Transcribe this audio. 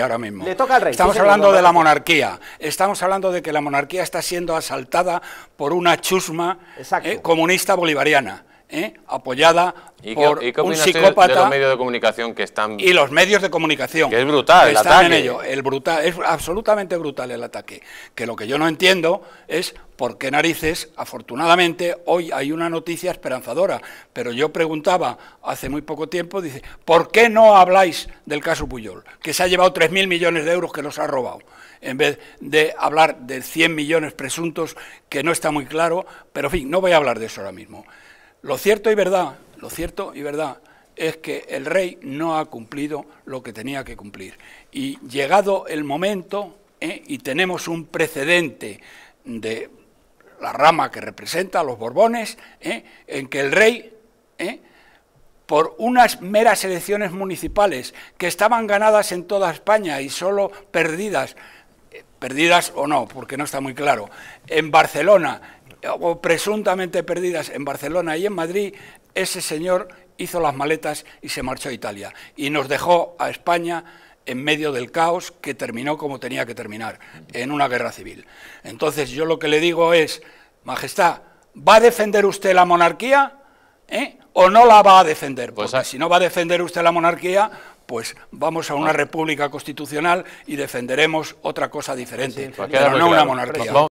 Ahora mismo. Le toca al rey. Estamos hablando de la monarquía, estamos hablando de que la monarquía está siendo asaltada por una chusma comunista bolivariana, apoyada por un psicópata. De los medios de comunicación que están... Y los medios de comunicación. Que es brutal, el ataque. En ello, es absolutamente brutal el ataque. Que lo que yo no entiendo es por qué narices, afortunadamente, hoy hay una noticia esperanzadora. Pero yo preguntaba hace muy poco tiempo, dice, ¿por qué no habláis del caso Puyol? Que se ha llevado 3.000 millones de euros que los ha robado. En vez de hablar de 100 millones presuntos, que no está muy claro. Pero, en fin, no voy a hablar de eso ahora mismo. Lo cierto y verdad es que el rey no ha cumplido lo que tenía que cumplir. Y llegado el momento, y tenemos un precedente de la rama que representa a los Borbones, en que el rey, por unas meras elecciones municipales que estaban ganadas en toda España y solo perdidas, perdidas o no, porque no está muy claro, en Barcelona, o presuntamente perdidas en Barcelona y en Madrid, ese señor hizo las maletas y se marchó a Italia y nos dejó a España en medio del caos que terminó como tenía que terminar, en una guerra civil. Entonces yo lo que le digo es, Majestad, ¿va a defender usted la monarquía o no la va a defender? Porque si no va a defender usted la monarquía, pues vamos a una república constitucional y defenderemos otra cosa diferente, pero no una monarquía.